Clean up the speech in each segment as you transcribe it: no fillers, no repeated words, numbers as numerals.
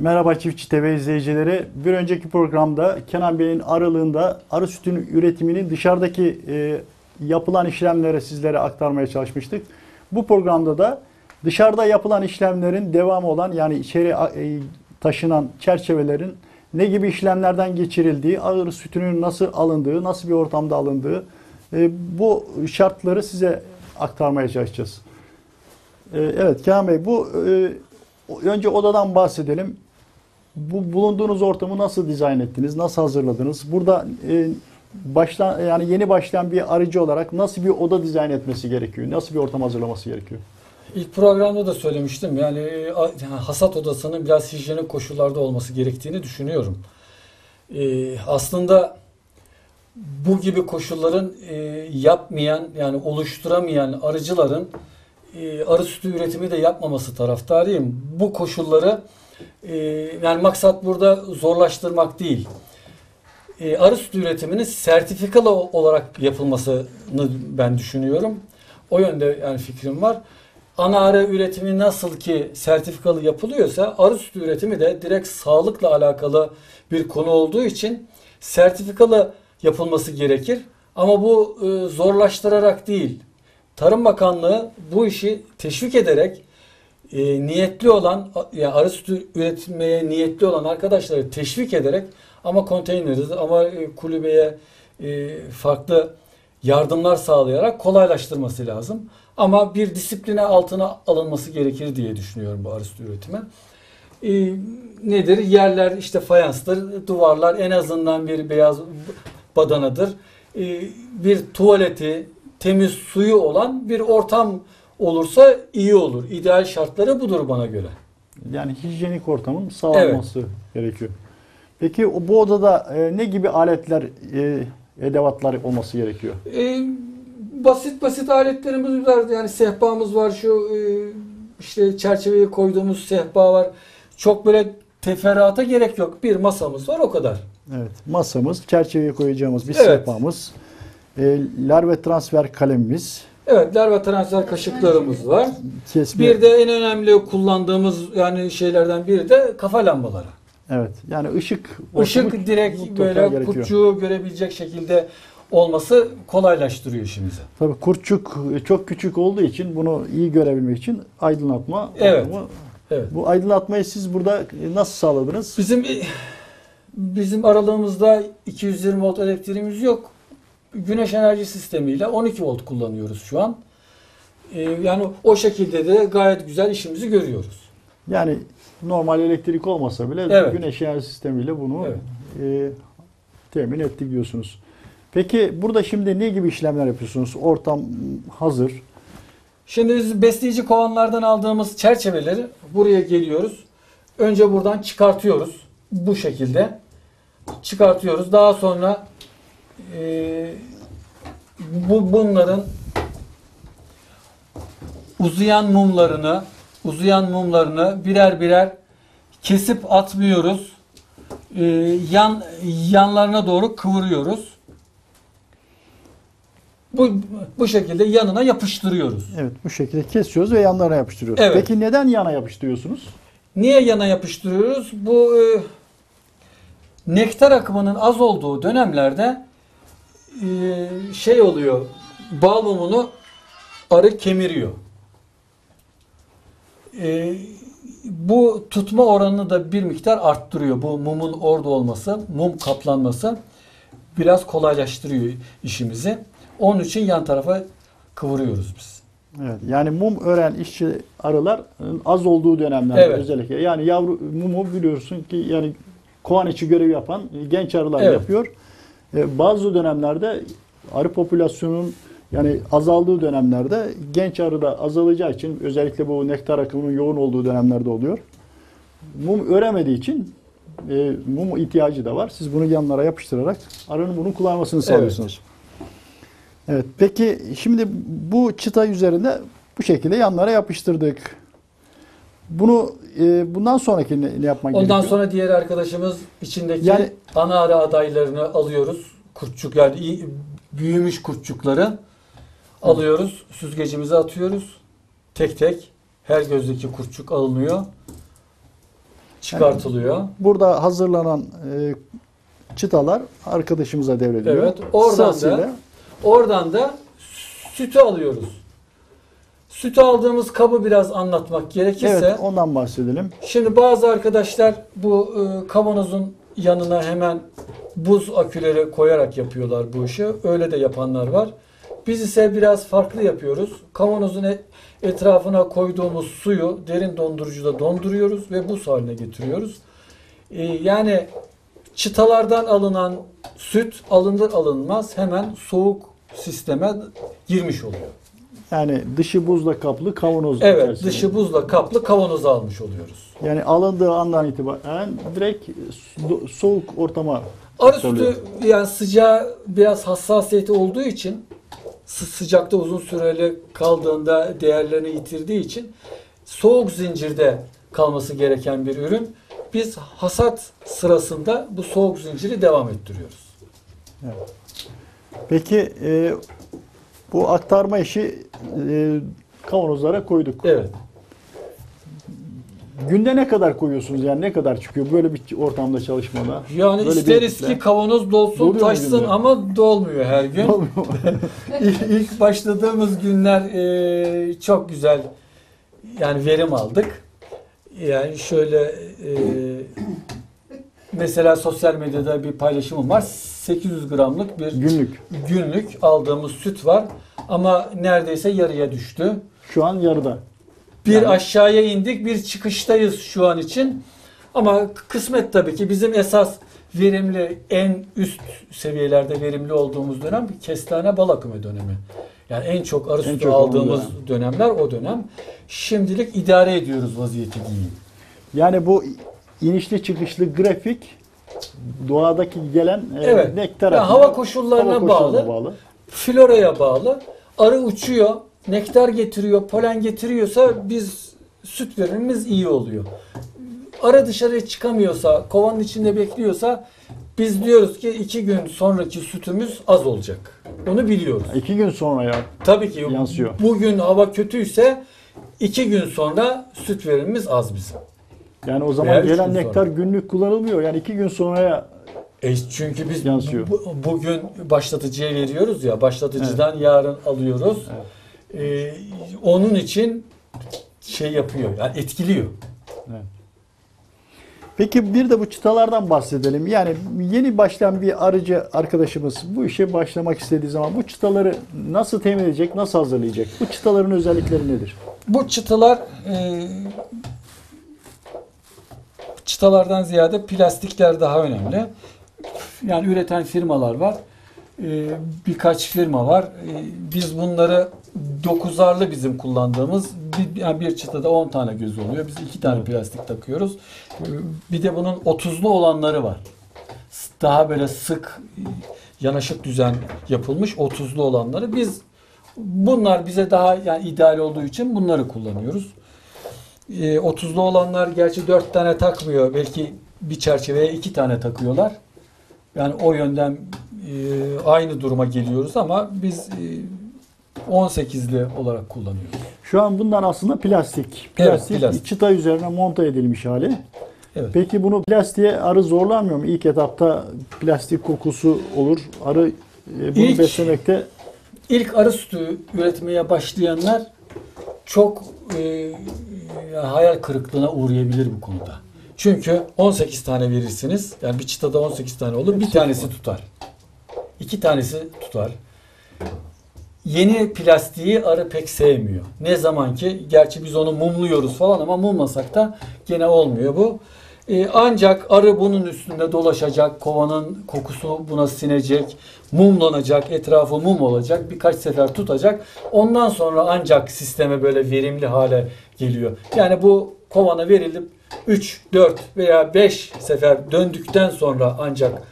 Merhaba Çiftçi TV izleyicileri. Bir önceki programda Kenan Bey'in arılığında arı sütünün üretiminin dışarıdaki yapılan işlemleri sizlere aktarmaya çalışmıştık. Bu programda da dışarıda yapılan işlemlerin devamı olan, yani içeri taşınan çerçevelerin ne gibi işlemlerden geçirildiği, arı sütünün nasıl alındığı, nasıl bir ortamda alındığı, bu şartları size aktarmaya çalışacağız. Evet Kenan Bey, bu önce odadan bahsedelim. Bu bulunduğunuz ortamı nasıl dizayn ettiniz, nasıl hazırladınız? Burada yeni başlayan bir arıcı olarak nasıl bir oda dizayn etmesi gerekiyor, nasıl bir ortam hazırlaması gerekiyor? İlk programda da söylemiştim, yani hasat odasının biraz hijyenik koşullarda olması gerektiğini düşünüyorum. Aslında bu gibi koşulların yapmayan, yani oluşturamayan arıcıların arı sütü üretimi de yapmaması taraftarıyım. Bu koşulları, yani maksat burada zorlaştırmak değil, arı sütü üretiminin sertifikalı olarak yapılmasını ben düşünüyorum. O yönde yani fikrim var. Ana arı üretimi nasıl ki sertifikalı yapılıyorsa, arı sütü üretimi de direkt sağlıkla alakalı bir konu olduğu için sertifikalı yapılması gerekir. Ama bu zorlaştırarak değil, Tarım Bakanlığı bu işi teşvik ederek niyetli olan, yani arı sütü üretmeye niyetli olan arkadaşları teşvik ederek ama konteyneriz, ama kulübeye farklı yardımlar sağlayarak kolaylaştırması lazım. Ama bir disipline altına alınması gerekir diye düşünüyorum bu arı sütü üretimi. Nedir? Yerler işte fayanstır, duvarlar en azından bir beyaz badanadır. Bir tuvaleti, temiz suyu olan bir ortam olursa iyi olur. İdeal şartları budur bana göre. Yani hijyenik ortamın sağlanması gerekiyor. Peki bu odada ne gibi aletler, edevatlar olması gerekiyor? Basit aletlerimiz var. Yani sehpamız var, şu işte çerçeveye koyduğumuz sehpa var. Çok böyle teferruata gerek yok. Bir masamız var, o kadar. Evet, masamız, çerçeveye koyacağımız bir sehpamız. Larve transfer kalemimiz. Evet, larve transfer kaşıklarımız var. Kesme. Bir de en önemli kullandığımız yani şeylerden biri de kafa lambaları. Evet, yani ışık. Işık direkt böyle kurtçuğu görebilecek şekilde olması kolaylaştırıyor işimizi. Tabii kurtçuk çok küçük olduğu için bunu iyi görebilmek için aydınlatma. Evet. Evet. Bu aydınlatmayı siz burada nasıl sağladınız? Bizim aralığımızda 220 volt elektriğimiz yok. Güneş enerji sistemiyle 12 volt kullanıyoruz şu an. Yani o şekilde de gayet güzel işimizi görüyoruz. Yani normal elektrik olmasa bile güneş enerji sistemiyle bunu temin ettik diyorsunuz. Peki burada şimdi ne gibi işlemler yapıyorsunuz? Ortam hazır. Şimdi biz besleyici kovanlardan aldığımız çerçeveleri buraya geliyoruz. Önce buradan çıkartıyoruz. Bu şekilde çıkartıyoruz. Daha sonra bunların uzayan mumlarını birer birer kesip atmıyoruz. Yanlarına doğru kıvırıyoruz. Bu şekilde yanına yapıştırıyoruz. Evet, bu şekilde kesiyoruz ve yanlarına yapıştırıyoruz. Evet. Peki neden yana yapıştırıyorsunuz? Niye yana yapıştırıyoruz? Bu nektar akımının az olduğu dönemlerde şey oluyor, bal mumunu arı kemiriyor. Bu tutma oranını da bir miktar arttırıyor. Bu mumun orada olması, mum kaplanması biraz kolaylaştırıyor işimizi. Onun için yan tarafa kıvırıyoruz biz. Evet, yani mum ören işçi arılar az olduğu dönemlerde özellikle. Yani yavru mumu biliyorsun ki yani kovan içi görevi yapan genç arılar yapıyor. Bazı dönemlerde arı popülasyonunun yani azaldığı dönemlerde genç arı da azalacağı için, özellikle bu nektar akımının yoğun olduğu dönemlerde oluyor. Mum öremediği için mum ihtiyacı da var. Siz bunu yanlara yapıştırarak arının bunu kullanmasını sağlıyorsunuz. Evet, peki şimdi bu çıta üzerinde bu şekilde yanlara yapıştırdık. Bunu bundan sonraki ne yapmak gerekiyor? Ondan sonra diğer arkadaşımız içindeki ana arı adaylarını alıyoruz. Kurtçuk, yani büyümüş kurtçukları alıyoruz. Süzgecimize atıyoruz. Tek tek her gözdeki kurtçuk alınıyor. çıkartılıyor. Yani burada hazırlanan çıtalar arkadaşımıza devrediliyor. Evet. Oradan da sütü alıyoruz. Sütü aldığımız kabı biraz anlatmak gerekirse. Evet, ondan bahsedelim. Şimdi bazı arkadaşlar bu kavanozun yanına hemen buz aküleri koyarak yapıyorlar bu işi. Öyle de yapanlar var. Biz ise biraz farklı yapıyoruz. Kavanozun etrafına koyduğumuz suyu derin dondurucuda donduruyoruz ve buz haline getiriyoruz. Yani çıtalardan alınan süt alınır alınmaz hemen soğuk sisteme girmiş oluyor. Yani dışı buzla kaplı kavanoz. Evet, içerisinde. Dışı buzla kaplı kavanozu almış oluyoruz. Yani alındığı andan itibaren direkt soğuk ortama. Arı sütü yani sıcağı biraz hassasiyeti olduğu için, sıcakta uzun süreli kaldığında değerlerini yitirdiği için soğuk zincirde kalması gereken bir ürün. Biz hasat sırasında bu soğuk zinciri devam ettiriyoruz. Evet. Peki bu aktarma işi kavanozlara koyduk. Evet. Günde ne kadar koyuyorsunuz, yani ne kadar çıkıyor böyle bir ortamda çalışmada? Yani isteriz ki kavanoz dolsun taşsın ama dolmuyor her gün. Dolmuyor. İlk başladığımız günler çok güzel yani verim aldık. Yani şöyle mesela sosyal medyada bir paylaşımım var. 800 gramlık bir günlük aldığımız süt var ama neredeyse yarıya düştü. Şu an yarıda. Bir yani aşağıya indik, bir çıkıştayız şu an için. Ama kısmet tabii ki. Bizim esas verimli, en üst seviyelerde verimli olduğumuz dönem kestane bal akımı dönemi. Yani en çok arı sütü aldığımız dönemler o dönem. Şimdilik idare ediyoruz vaziyeti. Yani bu inişli çıkışlı grafik doğadaki gelen evet, nektar yani hava koşullarına bağlı, floraya bağlı. Arı uçuyor, nektar getiriyor, polen getiriyorsa biz süt verimimiz iyi oluyor. Arı dışarıya çıkamıyorsa, kovanın içinde bekliyorsa biz diyoruz ki 2 gün sonraki sütümüz az olacak. Onu biliyoruz. 2 gün sonra ya. Tabii ki yansıyor. Bugün hava kötüyse 2 gün sonra süt verimimiz az bizim. Yani o zaman gelen nektar günlük kullanılmıyor. Yani 2 gün sonraya çünkü biz yansıyor. Bugün başlatıcıya veriyoruz ya, başlatıcıdan evet, yarın alıyoruz. Evet. Onun için şey yapıyor, yani etkiliyor. Evet. Peki bir de bu çıtalardan bahsedelim. Yani yeni başlayan bir arıcı arkadaşımız bu işe başlamak istediği zaman bu çıtaları nasıl temin edecek, nasıl hazırlayacak? Bu çıtaların özellikleri nedir? Bu çıtalar çıtalardan ziyade plastikler daha önemli. Yani üreten firmalar var. Birkaç firma var. Biz bunları 9'arlı bizim kullandığımız bir çıtada 10 tane göz oluyor. Biz 2 tane plastik takıyoruz. Bir de bunun 30'lu olanları var. Daha böyle sık yanaşık düzen yapılmış 30'lu olanları. Biz bunlar bize daha yani ideal olduğu için bunları kullanıyoruz. 30'lu olanlar gerçi 4 tane takmıyor. Belki bir çerçeveye 2 tane takıyorlar. Yani o yönden aynı duruma geliyoruz ama biz 18'li olarak kullanıyoruz. Şu an bunlar aslında plastik. Evet, plastik çıta üzerine monta edilmiş hali. Evet. Peki bunu plastiğe arı zorlanmıyor mu? İlk etapta plastik kokusu olur. Arı bunu beslemekte. İlk arı sütü üretmeye başlayanlar çok hayal kırıklığına uğrayabilir bu konuda. Çünkü 18 tane verirsiniz. Yani bir çıtada 18 tane olur. Bir tanesi tutar. 2 tanesi tutar. Yeni plastiği arı pek sevmiyor. Ne zaman ki gerçi biz onu mumluyoruz falan ama mumlasak da gene olmuyor bu. Ancak arı bunun üstünde dolaşacak, kovanın kokusu buna sinecek, mumlanacak, etrafı mum olacak, birkaç sefer tutacak. Ondan sonra ancak sisteme böyle verimli hale geliyor. Yani bu kovana verilip 3, 4 veya 5 sefer döndükten sonra ancak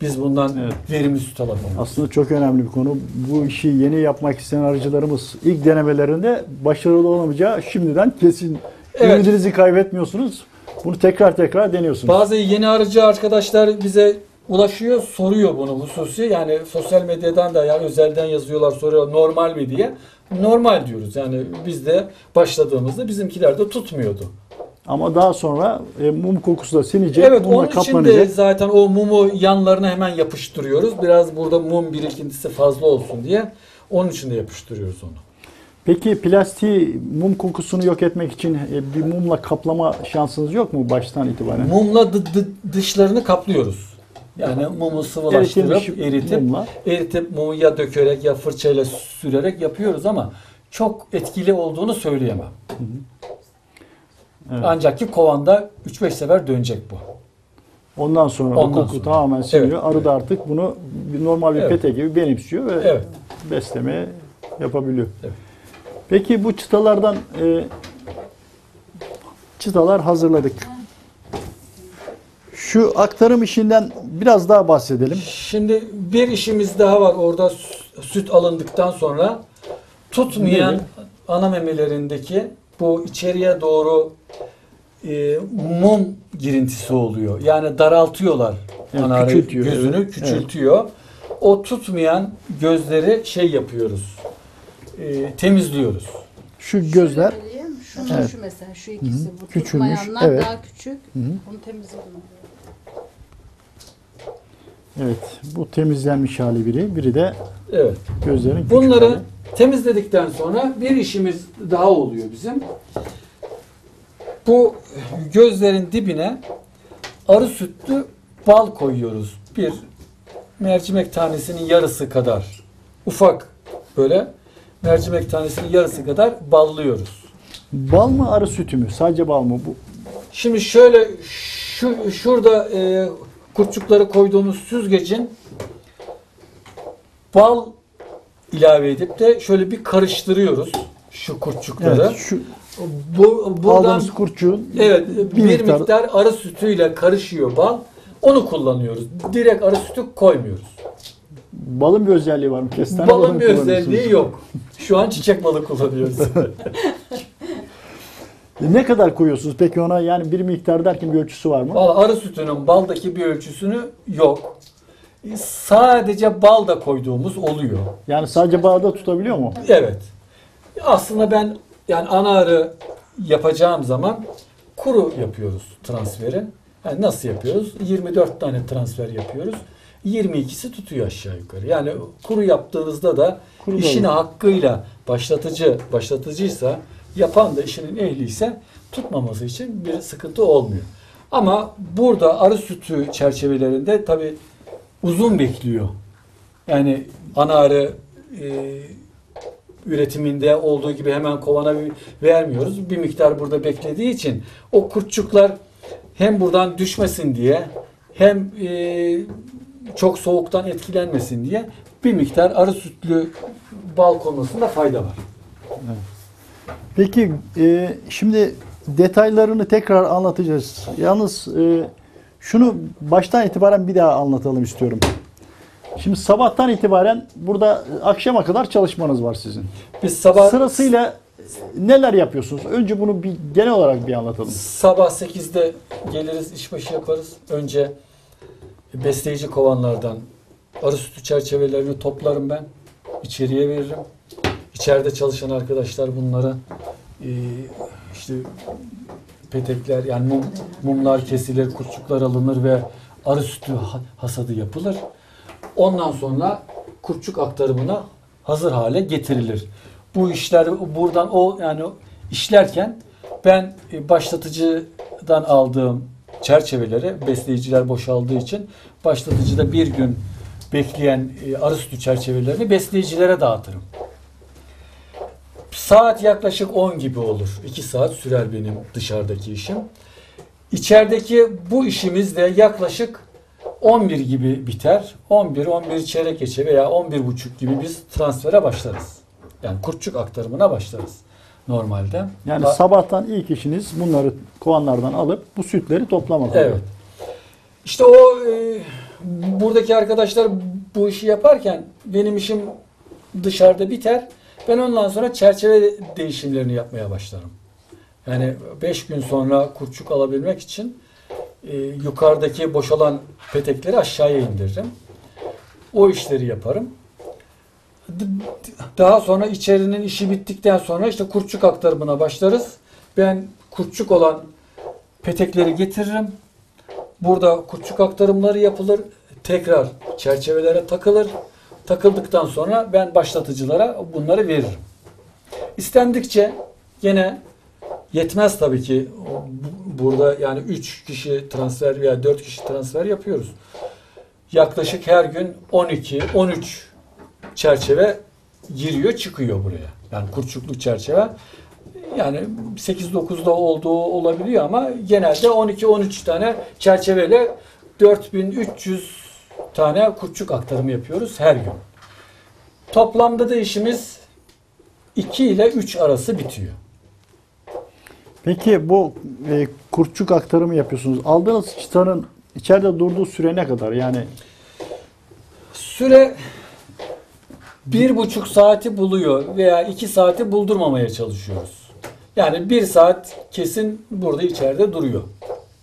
biz bundan evet, verimli süt alabiliyoruz. Aslında çok önemli bir konu. Bu işi yeni yapmak isteyen arıcılarımız ilk denemelerinde başarılı olamayacağı şimdiden kesin. Evet. Ümidinizi kaybetmiyorsunuz. Bunu tekrar deniyorsunuz. Bazı yeni arıcı arkadaşlar bize ulaşıyor, soruyor bunu hususi. Yani sosyal medyadan da yani özelden yazıyorlar, soruyor normal mi diye. Normal diyoruz. Yani biz de başladığımızda bizimkiler de tutmuyordu. Ama daha sonra mum kokusu da sinecek. Evet, onun için de zaten o mumu yanlarına hemen yapıştırıyoruz. Biraz burada mum birikintisi fazla olsun diye onun için de yapıştırıyoruz onu. Peki plastiği, mum kokusunu yok etmek için bir mumla kaplama şansınız yok mu baştan itibaren? Mumla dışlarını kaplıyoruz. Yani mumu sıvılaştırıp eritip mumu ya dökerek ya fırçayla sürerek yapıyoruz ama çok etkili olduğunu söyleyemem. Hı hı. Evet. Ancak ki kovanda 3-5 sefer dönecek bu. Ondan sonra koku tamamen siliyor. Evet. Arı da artık bunu normal bir pete gibi benimsiyor ve besleme yapabiliyor. Evet. Peki bu çıtalardan çıtalar hazırladık. Şu aktarım işinden biraz daha bahsedelim. Şimdi bir işimiz daha var. Orada süt alındıktan sonra tutmayan ana memelerindeki bu içeriye doğru mum girintisi oluyor. Yani daraltıyorlar. Yani ana gözünü küçültüyor. Evet. O tutmayan gözleri şey yapıyoruz. Temizliyoruz. Şu gözler. Şu, şu mesela şu ikisi. Hı-hı. Bu küçülmüş, tutmayanlar daha küçük. Hı-hı. Onu temizliyoruz. Evet. Bu temizlenmiş hali biri. Biri de gözlerin küçük. Bunları temizledikten sonra bir işimiz daha oluyor bizim. Bu gözlerin dibine arı sütlü bal koyuyoruz. Bir mercimek tanesinin yarısı kadar. Ufak böyle mercimek tanesinin yarısı kadar ballıyoruz. Bal mı, arı sütü mü? Sadece bal mı bu? Şimdi şöyle şurada kurtçukları koyduğumuz süzgecin bal ilave edip de şöyle bir karıştırıyoruz şu kurtçukları. Evet, şu buradan kurtçuğun bir miktar arı sütüyle karışıyor bal. Onu kullanıyoruz. Direkt arı sütü koymuyoruz. Balın bir özelliği var mı? Kestane balın bir özelliği yok. Şu an çiçek balı kullanıyoruz. Ne kadar koyuyorsunuz peki ona? Yani bir miktar derken bir ölçüsü var mı? Vallahi arı sütünün baldaki bir ölçüsünü yok. Sadece bal da koyduğumuz oluyor. Yani sadece bal da tutabiliyor mu? Evet. Aslında ben yani ana arı yapacağım zaman kuru yapıyoruz transferi. Yani nasıl yapıyoruz? 24 tane transfer yapıyoruz. 22'si tutuyor aşağı yukarı. Yani kuru yaptığınızda da işini hakkıyla başlatıcıysa, yapan da işinin ehliyse tutmaması için bir sıkıntı olmuyor. Ama burada arı sütü çerçevelerinde tabii uzun bekliyor. Yani ana arı üretiminde olduğu gibi hemen kovana vermiyoruz. Bir miktar burada beklediği için o kurtçuklar hem buradan düşmesin diye hem çok soğuktan etkilenmesin diye bir miktar arı sütlü bal konmasında fayda var. Evet. Peki şimdi detaylarını tekrar anlatacağız. Yalnız şunu baştan itibaren bir daha anlatalım istiyorum. Şimdi sabahtan itibaren burada akşama kadar çalışmanız var sizin. Biz sabah sırasıyla neler yapıyorsunuz? Önce bunu bir genel olarak bir anlatalım. Sabah 8'de geliriz, işbaşı yaparız. Önce besleyici kovanlardan arı sütü çerçevelerini toplarım ben. İçeriye veririm. İçeride çalışan arkadaşlar bunlara işte petekler, yani mumlar kesilir, kurtçuklar alınır ve arı sütü hasadı yapılır. Ondan sonra kurtçuk aktarımına hazır hale getirilir. Bu işler buradan yani işlerken ben başlatıcıdan aldığım çerçeveleri, besleyiciler boşaldığı için başlatıcıda bir gün bekleyen arı sütü çerçevelerini besleyicilere dağıtırım. Saat yaklaşık 10 gibi olur. 2 saat sürer benim dışarıdaki işim. İçerideki bu işimiz de yaklaşık 11 gibi biter. 11 çeyrek geçe veya 11.30 gibi biz transfere başlarız. Yani kurtçuk aktarımına başlarız normalde. Yani sabahtan ilk işiniz bunları kovanlardan alıp bu sütleri toplamak. Evet. Oluyor. İşte o buradaki arkadaşlar bu işi yaparken benim işim dışarıda biter. Ben ondan sonra çerçeve değişimlerini yapmaya başlarım. Yani 5 gün sonra kurtçuk alabilmek için yukarıdaki boşalan petekleri aşağıya indiririm. O işleri yaparım. Daha sonra içerinin işi bittikten sonra işte kurtçuk aktarımına başlarız. Ben kurtçuk olan petekleri getiririm. Burada kurtçuk aktarımları yapılır. Tekrar çerçevelere takılır. Takıldıktan sonra ben başlatıcılara bunları veririm. İstendikçe gene yetmez tabii ki. Burada yani 3 kişi transfer veya 4 kişi transfer yapıyoruz. Yaklaşık her gün 12-13 çerçeve giriyor çıkıyor buraya. Yani kurtçukluk çerçeve. Yani 8-9'da olduğu olabiliyor ama genelde 12-13 tane çerçeveyle 4300 tane kurtçuk aktarımı yapıyoruz her gün. Toplamda da işimiz 2 ile 3 arası bitiyor. Peki bu kurtçuk aktarımı yapıyorsunuz. Aldığınız çıtanın içeride durduğu süre ne kadar? Yani süre 1,5 saati buluyor veya 2 saati buldurmamaya çalışıyoruz. Yani 1 saat kesin burada içeride duruyor.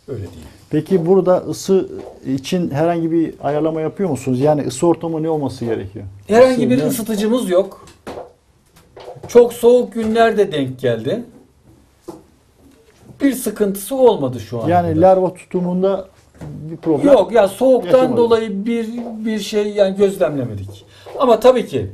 Öyle değil. Peki burada ısı için herhangi bir ayarlama yapıyor musunuz? Yani ısı ortamı ne olması gerekiyor? Herhangi bir ısıtıcımız yok. Çok soğuk günlerde denk geldi. Bir sıkıntısı olmadı şu an. Yani larva tutumunda bir problem yok. Ya soğuktan yaşamadık. Dolayı bir şey yani gözlemlemedik. Ama tabii ki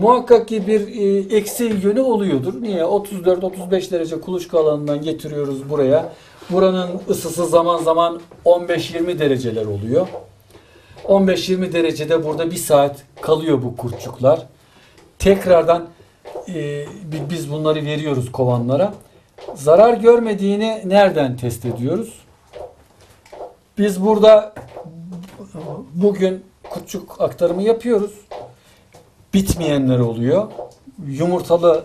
muhakkak ki bir eksi yönü oluyordur. Niye? 34-35 derece kuluçka alanından getiriyoruz buraya. Buranın ısısı zaman zaman 15-20 dereceler oluyor. 15-20 derecede burada bir saat kalıyor bu kurtçuklar. Tekrardan biz bunları veriyoruz kovanlara. Zarar görmediğini nereden test ediyoruz? Biz burada bugün kurtçuk aktarımı yapıyoruz. Bitmeyenler oluyor. Yumurtalı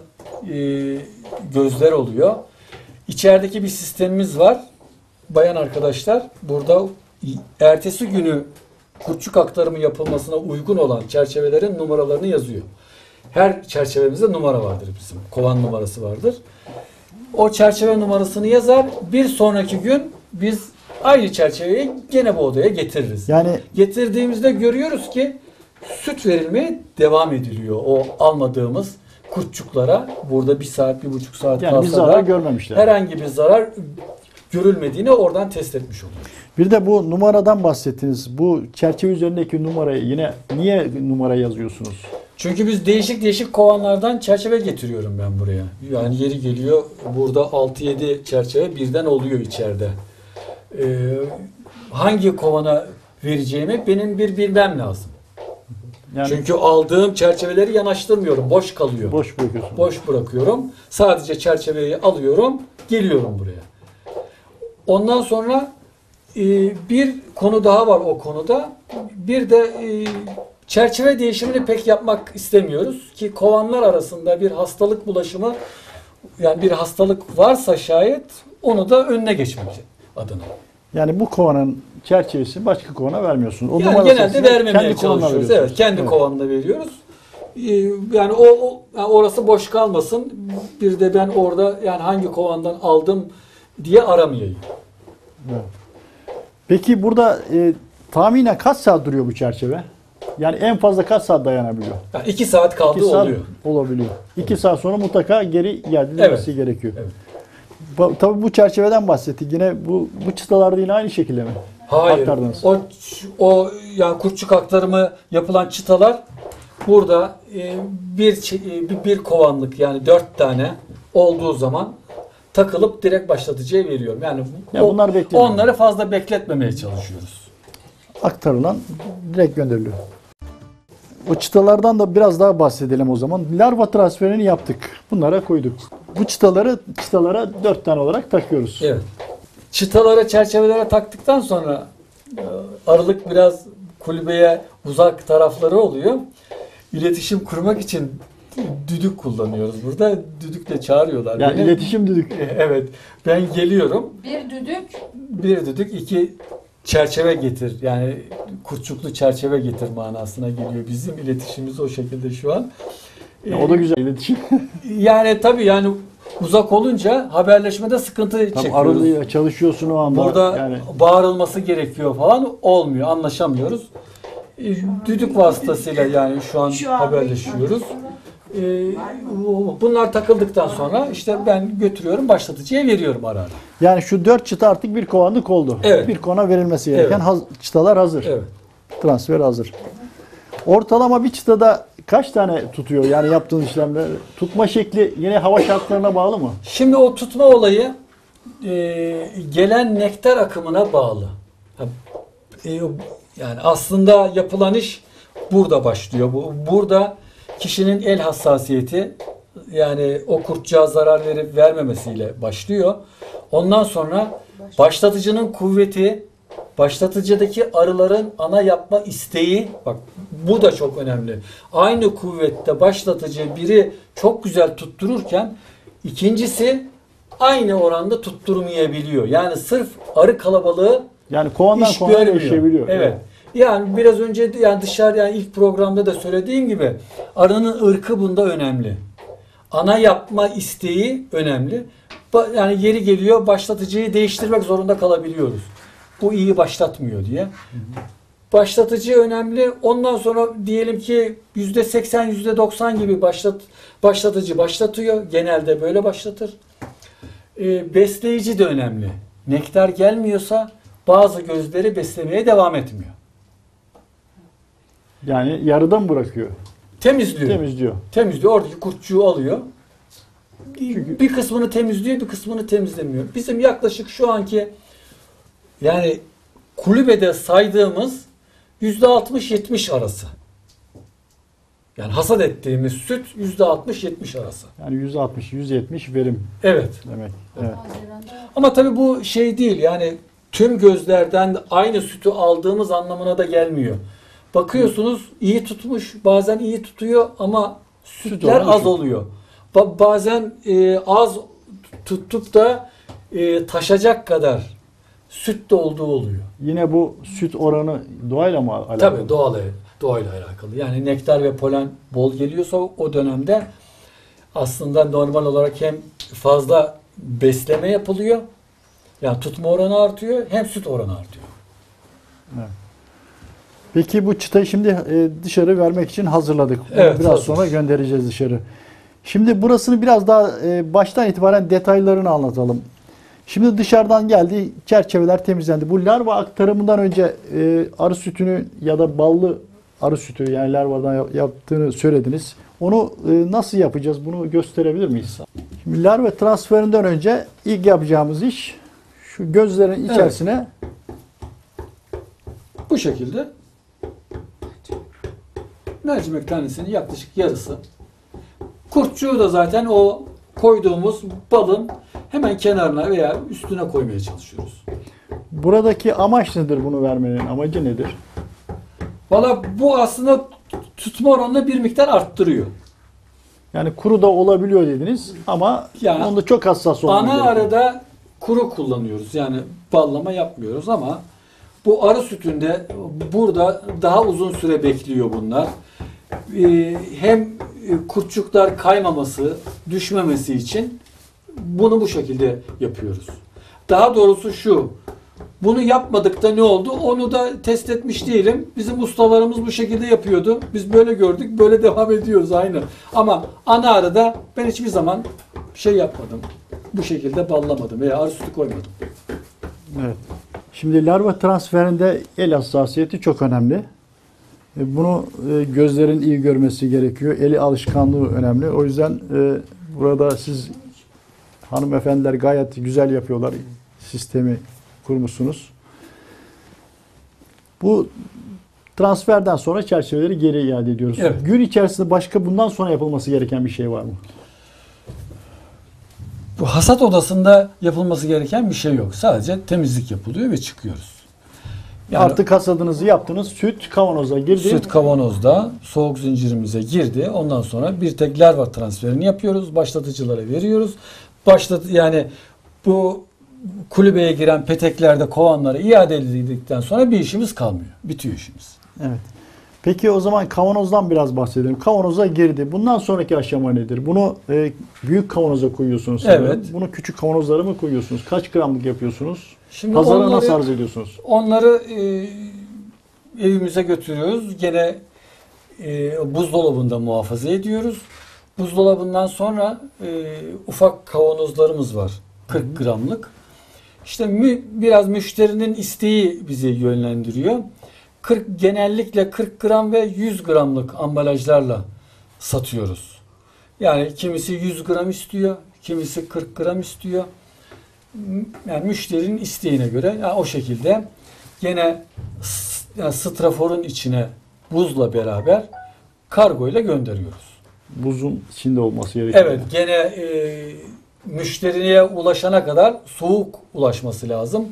gözler oluyor. İçerideki bir sistemimiz var. Bayan arkadaşlar burada ertesi günü kurtçuk aktarımı yapılmasına uygun olan çerçevelerin numaralarını yazıyor. Her çerçevemizde numara vardır bizim. Kovan numarası vardır. O çerçeve numarasını yazar. Bir sonraki gün biz aynı çerçeveyi gene bu odaya getiririz. Yani getirdiğimizde görüyoruz ki süt verilmeye devam ediliyor. O almadığımız kurtçuklara burada 1 saat 1,5 saat yani kalsa da görmemişler. Herhangi bir zarar görülmediğini oradan test etmiş oluyor. Bir de bu numaradan bahsettiniz. Bu çerçeve üzerindeki numarayı yine niye numara yazıyorsunuz? Çünkü biz değişik kovanlardan çerçeve getiriyorum ben buraya. Yani yeri geliyor burada 6-7 çerçeve birden oluyor içeride. Hangi kovana vereceğimi benim bir bilmem lazım. Yani çünkü aldığım çerçeveleri yanaştırmıyorum. Boş kalıyor. Boş bırakıyorum. Sadece çerçeveyi alıyorum. Geliyorum buraya. Ondan sonra bir konu daha var o konuda. Bir de çerçeve değişimini pek yapmak istemiyoruz. Ki kovanlar arasında bir hastalık bulaşımı yani bir hastalık varsa şayet onu da önüne geçmek adına. Yani bu kovanın çerçevesi başka kovana vermiyorsunuz. O yani genelde vermemeye çalışıyoruz. Evet, kendi kovanına veriyoruz. Yani orası boş kalmasın. Bir de ben orada yani hangi kovandan aldım diye aramayayım. Evet. Peki burada tahminen kaç saat duruyor bu çerçeve? Yani en fazla kaç saat dayanabiliyor? Yani 2 saat kaldığı oluyor. Olabiliyor. 2 saat sonra mutlaka geri gelmesi gerekiyor. Evet. Tabii bu çerçeveden bahsettik. Yine bu çıtalarda yine aynı şekilde mi? Hayır. Aktardınız. O yani kurtçuk aktarımı yapılan çıtalar burada bir kovanlık yani 4 tane olduğu zaman takılıp direkt başlatıcıya veriyorum. Yani bunlar beklemiyor. Onları fazla bekletmemeye çalışıyoruz. Aktarılan direkt gönderiliyor. O çıtalardan da biraz daha bahsedelim o zaman. Larva transferini yaptık. Bunlara koyduk. Bu çıtalara 4 tane olarak takıyoruz. Evet. Çıtalara, çerçevelere taktıktan sonra aralık biraz kulübeye uzak tarafları oluyor. İletişim kurmak için düdük kullanıyoruz burada. Düdükle çağırıyorlar. Yani beni. İletişim düdük. Evet. Ben geliyorum. Bir düdük, 2 çerçeve getir. Yani kurtçuklu çerçeve getir manasına geliyor. Bizim iletişimimiz o şekilde şu an. O da güzel iletişim. Yani tabii yani uzak olunca haberleşmede sıkıntı çekiyoruz. Arada çalışıyorsun o anda. Burada yani bağırılması gerekiyor falan olmuyor. Anlaşamıyoruz. Düdük vasıtasıyla yani şu an haberleşiyoruz. bunlar takıldıktan sonra işte ben götürüyorum, başlatıcıya veriyorum ara ara. Yani şu 4 çıta artık bir kovanlık oldu. Evet. Bir kona verilmesi gereken, evet, çıtalar hazır. Evet. Transfer hazır. Ortalama bir çıtada kaç tane tutuyor yani yaptığın işlemler? Tutma şekli yine hava şartlarına bağlı mı? Şimdi o tutma olayı gelen nektar akımına bağlı. Yani aslında yapılan iş burada başlıyor. Burada kişinin el hassasiyeti, yani o kurtçuğa zarar verip vermemesiyle başlıyor. Ondan sonra başlatıcının kuvveti, başlatıcıdaki arıların ana yapma isteği, bak bu da çok önemli. Aynı kuvvette başlatıcı biri çok güzel tuttururken ikincisi aynı oranda tutturmayabiliyor. Yani sırf arı kalabalığı, yani kovandan kovana değişebiliyor. Evet. Yani biraz önce yani ilk programda da söylediğim gibi arının ırkı bunda önemli. Ana yapma isteği önemli. Yani yeri geliyor başlatıcıyı değiştirmek zorunda kalabiliyoruz. Bu iyi başlatmıyor diye. Başlatıcı önemli. Ondan sonra diyelim ki %80, %90 gibi başlatıcı başlatıyor. Genelde böyle başlatır. Besleyici de önemli. Nektar gelmiyorsa bazı gözleri beslemeye devam etmiyor. Yani yarıdan bırakıyor. Temizliyor. Oradaki kurtçuğu alıyor. Çünkü... Bir kısmını temizliyor, bir kısmını temizlemiyor. Bizim yaklaşık şu anki, yani kulübede saydığımız %60-70 arası. Yani hasat ettiğimiz süt %60-70 arası. Yani %60-170 verim. Evet. Demek. Evet. Ama tabii bu şey değil, yani tüm gözlerden aynı sütü aldığımız anlamına da gelmiyor. Bakıyorsunuz iyi tutmuş, bazen iyi tutuyor ama sütler az oluyor. Bazen az tuttup da taşacak kadar süt de olduğu oluyor. Yine bu süt oranı doğayla mı alakalı? Tabii doğayla alakalı. Yani nektar ve polen bol geliyorsa o dönemde aslında normal olarak hem fazla besleme yapılıyor, yani tutma oranı artıyor, hem süt oranı artıyor. Evet. Peki bu çıtayı şimdi dışarı vermek için hazırladık. Evet, biraz sonra göndereceğiz dışarı. Şimdi burasını biraz daha baştan itibaren detaylarını anlatalım. Şimdi dışarıdan geldi, çerçeveler temizlendi. Bu larva aktarımından önce arı sütünü ya da ballı arı sütü, yani larvadan yaptığını söylediniz. Onu nasıl yapacağız? Bunu gösterebilir miyiz? Şimdi larva transferinden önce ilk yapacağımız iş şu gözlerin içerisine, evet, bu şekilde mercimek tanesinin yaklaşık yarısı. Kurtçuğu da zaten o koyduğumuz balın hemen kenarına veya üstüne koymaya çalışıyoruz. Buradaki amaç nedir? Bunu vermenin amacı nedir? Valla bu aslında tutma oranını bir miktar arttırıyor. Yani kuru da olabiliyor dediniz ama yani onda çok hassas olmalı. Ana arada kuru kullanıyoruz. Yani ballama yapmıyoruz ama bu arı sütünde burada daha uzun süre bekliyor bunlar. Hem kurtçuklar kaymaması, düşmemesi için bunu bu şekilde yapıyoruz. Daha doğrusu şu, bunu yapmadık da ne oldu? Onu da test etmiş değilim. Bizim ustalarımız bu şekilde yapıyordu. Biz böyle gördük, böyle devam ediyoruz aynı. Ama ana arada ben hiçbir zaman şey yapmadım. Bu şekilde ballamadım veya arı sütü koymadım. Evet. Şimdi larva transferinde el hassasiyeti çok önemli. Bunu gözlerin iyi görmesi gerekiyor. Eli alışkanlığı önemli. O yüzden burada siz hanımefendiler gayet güzel yapıyorlar. Sistemi kurmuşsunuz. Bu transferden sonra çerçeveleri geri iade ediyoruz. Evet. Gün içerisinde başka bundan sonra yapılması gereken bir şey var mı? Bu hasat odasında yapılması gereken bir şey yok. Sadece temizlik yapılıyor ve çıkıyoruz. Yani artık hasadınızı yaptınız. Süt kavanoza girdi. Süt kavanozda soğuk zincirimize girdi. Ondan sonra bir tek larva transferini yapıyoruz. Başlatıcılara veriyoruz. Yani bu kulübeye giren peteklerde kovanlara iade edildikten sonra bir işimiz kalmıyor. Bitiyor işimiz. Evet. Peki o zaman kavanozdan biraz bahsedelim. Kavanoza girdi. Bundan sonraki aşama nedir? Bunu büyük kavanoza koyuyorsunuz. Evet. Bunu küçük kavanozlara mı koyuyorsunuz? Kaç gramlık yapıyorsunuz? Şimdi pazara nasıl arz ediyorsunuz? Onları evimize götürüyoruz. Gene buzdolabında muhafaza ediyoruz. Buzdolabından sonra ufak kavanozlarımız var. 40 gramlık. İşte biraz müşterinin isteği bizi yönlendiriyor. Genellikle 40 gram ve 100 gramlık ambalajlarla satıyoruz. Yani kimisi 100 gram istiyor, kimisi 40 gram istiyor. Yani müşterinin isteğine göre yani o şekilde gene straforun içine buzla beraber kargoyla gönderiyoruz. Buzun içinde olması gerekiyor. Evet, gene müşteriye ulaşana kadar soğuk ulaşması lazım.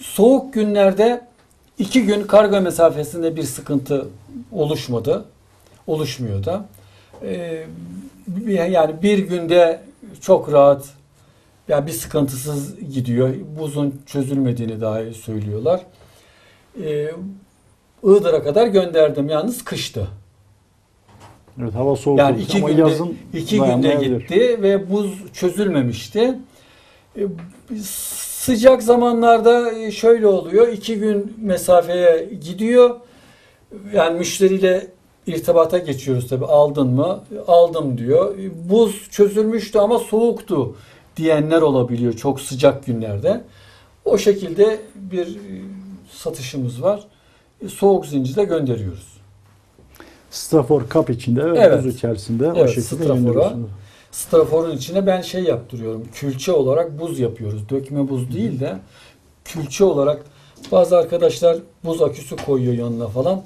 Soğuk günlerde 2 gün kargo mesafesinde bir sıkıntı oluşmadı. Oluşmuyor da. Yani bir günde çok rahat, yani bir sıkıntısız gidiyor. Buzun çözülmediğini dahi söylüyorlar. Iğdır'a kadar gönderdim. Yalnız kıştı. Evet, hava soğuk. Yani iki günde gitti ve buz çözülmemişti. Sıcak zamanlarda şöyle oluyor. 2 gün mesafeye gidiyor. Yani müşteriyle irtibata geçiyoruz tabii. Aldın mı? Aldım diyor. Buz çözülmüştü ama soğuktu diyenler olabiliyor çok sıcak günlerde. O şekilde bir satışımız var. Soğuk zincirde gönderiyoruz. Strafor kap içinde ve evet, buz içerisinde. Evet, o şekilde gönderiyorsunuz. Straforun içine ben şey yaptırıyorum. Külçe olarak buz yapıyoruz. Dökme buz değil de külçe olarak. Bazı arkadaşlar buz aküsü koyuyor yanına falan.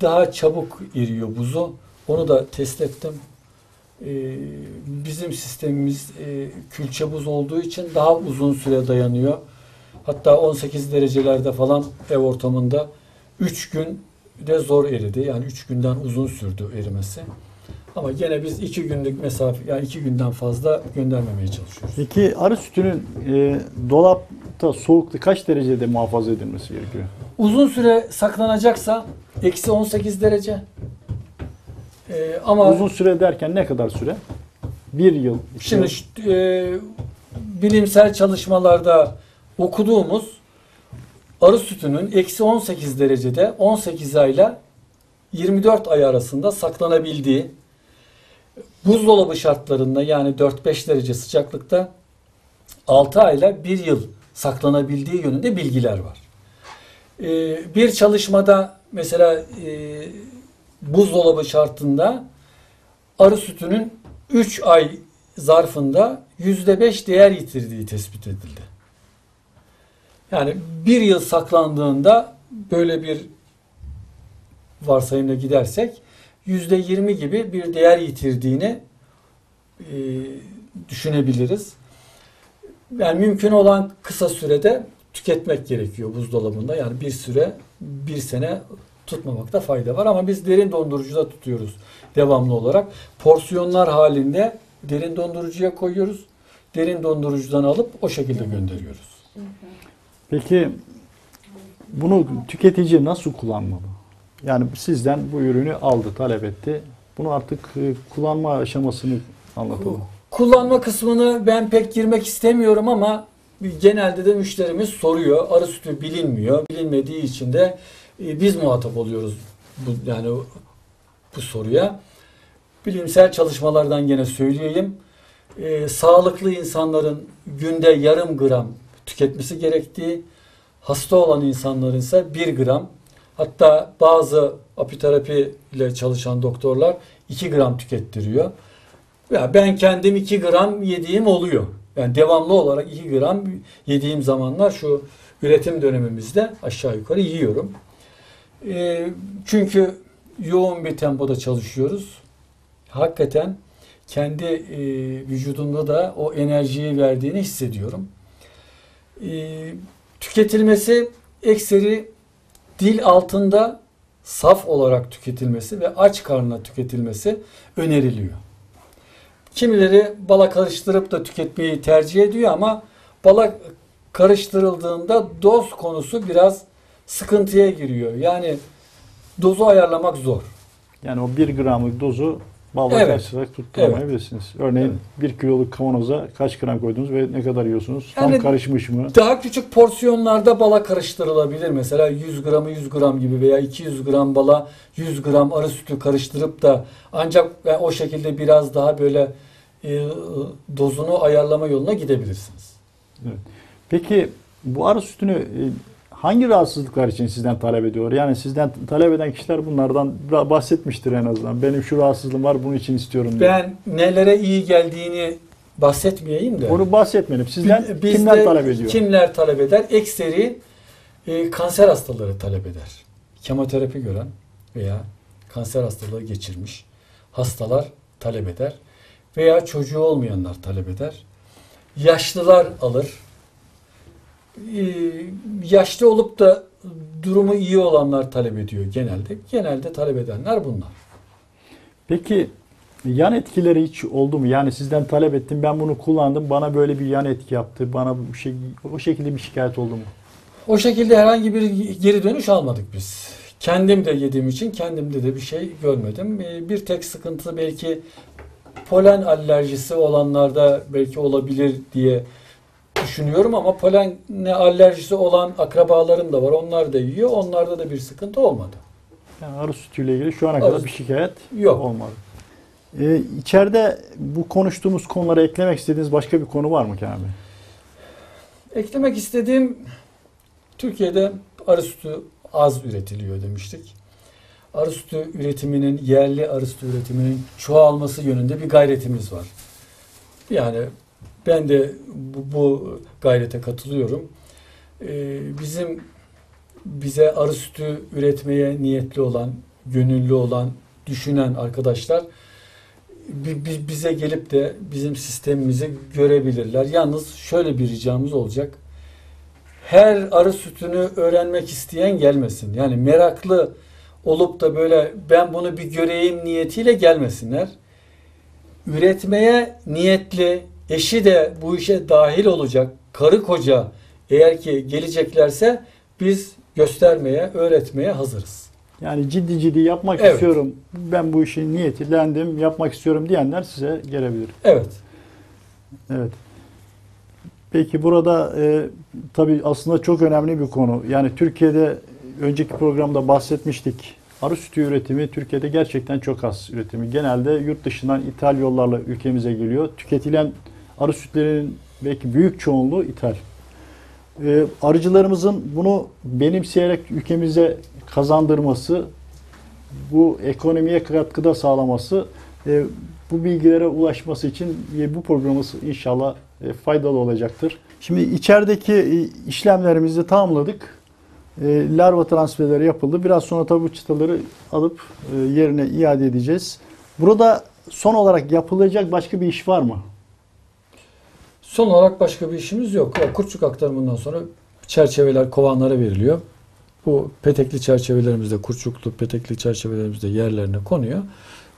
Daha çabuk eriyor buzu. Onu da test ettim. Bizim sistemimiz külçe buz olduğu için daha uzun süre dayanıyor. Hatta 18 derecelerde falan ev ortamında 3 gün de zor eridi. Yani 3 günden uzun sürdü erimesi. Ama gene biz 2 günlük mesafe, yani 2 günden fazla göndermemeye çalışıyoruz. Peki arı sütünün dolapta soğukta kaç derecede muhafaza edilmesi gerekiyor? Uzun süre saklanacaksa eksi 18 derece. Ama uzun süre derken ne kadar süre? 1 yıl. Şimdi bilimsel çalışmalarda okuduğumuz arı sütünün eksi 18 derecede 18 ayla 24 ay arasında saklanabildiği, buzdolabı şartlarında yani 4-5 derece sıcaklıkta 6 ayla 1 yıl saklanabildiği yönünde bilgiler var. Bir çalışmada mesela buzdolabı şartında arı sütünün 3 ay zarfında %5 değer yitirdiği tespit edildi. Yani 1 yıl saklandığında böyle bir varsayımla gidersek %20 gibi bir değer yitirdiğini düşünebiliriz. Yani mümkün olan kısa sürede tüketmek gerekiyor buzdolabında. Yani bir süre, 1 sene tutmamakta fayda var. Ama biz derin dondurucuda tutuyoruz devamlı olarak. Porsiyonlar halinde derin dondurucuya koyuyoruz. Derin dondurucudan alıp o şekilde gönderiyoruz. Peki bunu tüketici nasıl kullanmalı? Yani sizden bu ürünü aldı, talep etti. Bunu artık kullanma aşamasını anlatalım. Kullanma kısmını ben pek girmek istemiyorum ama genelde de müşterimiz soruyor. Arı sütü bilinmiyor. Bilinmediği için de biz muhatap oluyoruz bu soruya. Bilimsel çalışmalardan gene söyleyeyim. Sağlıklı insanların günde yarım gram tüketmesi gerektiği, hasta olan insanların ise 1 gram. Hatta bazı apiterapi ile çalışan doktorlar 2 gram tükettiriyor. Ya ben kendim 2 gram yediğim oluyor. Yani devamlı olarak 2 gram yediğim zamanlar şu üretim dönemimizde aşağı yukarı yiyorum. Çünkü yoğun bir tempoda çalışıyoruz. Hakikaten kendi vücudumda da o enerjiyi verdiğini hissediyorum. Tüketilmesi ekseri dil altında saf olarak tüketilmesi ve aç karnına tüketilmesi öneriliyor. Kimileri bala karıştırıp da tüketmeyi tercih ediyor ama bala karıştırıldığında doz konusu biraz sıkıntıya giriyor. Yani dozu ayarlamak zor. Yani o 1 gramlık dozu Balda evet. Kaç sıcak tutturamayabilirsiniz. Evet. Örneğin evet. 1 kiloluk kavanoza kaç gram koydunuz ve ne kadar yiyorsunuz? Tam yani karışmış mı? Daha küçük porsiyonlarda bala karıştırılabilir. Mesela 100 gramı 100 gram gibi veya 200 gram bala 100 gram arı sütü karıştırıp da ancak o şekilde biraz daha böyle dozunu ayarlama yoluna gidebilirsiniz. Evet. Peki bu arı sütünü hangi rahatsızlıklar için sizden talep ediyor? Yani sizden talep eden kişiler bunlardan bahsetmiştir en azından. Benim şu rahatsızlığım var, bunun için istiyorum diye. Ben nelere iyi geldiğini bahsetmeyeyim de. Onu bahsetmeyelim. Sizden kimler talep ediyor? Kimler talep eder? Ekseri kanser hastaları talep eder. Kemoterapi gören veya kanser hastalığı geçirmiş hastalar talep eder. Veya çocuğu olmayanlar talep eder. Yaşlılar alır. Yaşlı olup da durumu iyi olanlar talep ediyor genelde. Genelde talep edenler bunlar. Peki yan etkileri hiç oldu mu? Yani sizden talep ettim, ben bunu kullandım, bana böyle bir yan etki yaptı, bana o şekilde bir şikayet oldu mu? O şekilde herhangi bir geri dönüş almadık biz. Kendim de yediğim için kendimde de bir şey görmedim. Bir tek sıkıntı belki polen alerjisi olanlarda belki olabilir diye düşünüyorum ama polene alerjisi olan akrabalarım da var. Onlar da yiyor. Onlarda da bir sıkıntı olmadı. Yani arı sütüyle ilgili şu ana kadar bir şikayet yok. Olmadı. İçeride bu konuştuğumuz konulara eklemek istediğiniz başka bir konu var mı Kenan Bey? Eklemek istediğim, Türkiye'de arı sütü az üretiliyor demiştik. Arı sütü üretiminin, yerli arı sütü üretiminin çoğalması yönünde bir gayretimiz var. Yani ben de bu gayrete katılıyorum. Bize arı sütü üretmeye niyetli olan, gönüllü olan, düşünen arkadaşlar bize gelip de bizim sistemimizi görebilirler. Yalnız şöyle bir ricamız olacak. Her arı sütünü öğrenmek isteyen gelmesin. Yani meraklı olup da böyle ben bunu bir göreyim niyetiyle gelmesinler. Üretmeye niyetli, eşi de bu işe dahil olacak karı koca eğer ki geleceklerse biz göstermeye, öğretmeye hazırız. Yani ciddi yapmak evet. istiyorum, ben bu işi niyetlendim, yapmak istiyorum diyenler size gelebilir. Evet. Evet. Peki burada tabii aslında çok önemli bir konu. Yani Türkiye'de önceki programda bahsetmiştik. Arı sütü üretimi Türkiye'de gerçekten çok az üretimi. Genelde yurt dışından ithal yollarla ülkemize geliyor. Tüketilen arı sütlerinin belki büyük çoğunluğu ithal. Arıcılarımızın bunu benimseyerek ülkemize kazandırması, bu ekonomiye katkıda sağlaması, bu bilgilere ulaşması için bu programımız inşallah faydalı olacaktır. Şimdi içerideki işlemlerimizi tamamladık. Larva transferleri yapıldı. Biraz sonra tabii bu çıtaları alıp yerine iade edeceğiz. Burada son olarak yapılacak başka bir iş var mı? Son olarak başka bir işimiz yok. Kurtçuk aktarımından sonra çerçeveler kovanlara veriliyor. Bu petekli çerçevelerimizde, kurtçuklu petekli çerçevelerimizde yerlerine konuyor.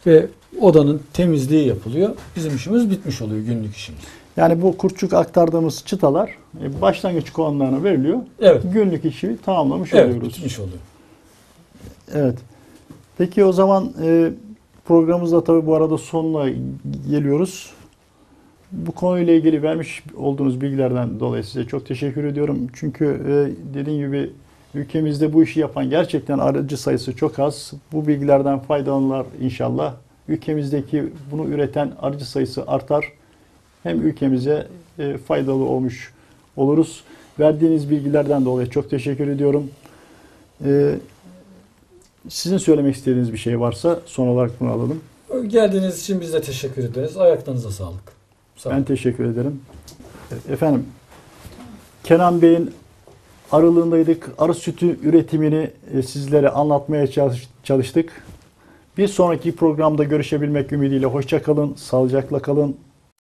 Ve odanın temizliği yapılıyor. Bizim işimiz bitmiş oluyor, günlük işimiz. Yani bu kurtçuk aktardığımız çıtalar başlangıç kovanlarına veriliyor. Evet. Günlük işi tamamlamış oluyoruz. Evet, bitmiş oluyor. Evet. Peki o zaman programımızda tabii bu arada sonuna geliyoruz. Bu konuyla ilgili vermiş olduğunuz bilgilerden dolayı size çok teşekkür ediyorum. Çünkü dediğim gibi ülkemizde bu işi yapan gerçekten arıcı sayısı çok az. Bu bilgilerden faydalanırlar inşallah. Ülkemizdeki bunu üreten arıcı sayısı artar. Hem ülkemize faydalı olmuş oluruz. Verdiğiniz bilgilerden dolayı çok teşekkür ediyorum. Sizin söylemek istediğiniz bir şey varsa son olarak bunu alalım. Geldiğiniz için biz de teşekkür ederiz. Ayaklarınıza sağlık. Sağ olun. Ben teşekkür ederim. Evet, efendim, Kenan Bey'in arılığındaydık. Arı sütü üretimini sizlere anlatmaya çalıştık. Bir sonraki programda görüşebilmek ümidiyle hoşça kalın, sağlıcakla kalın.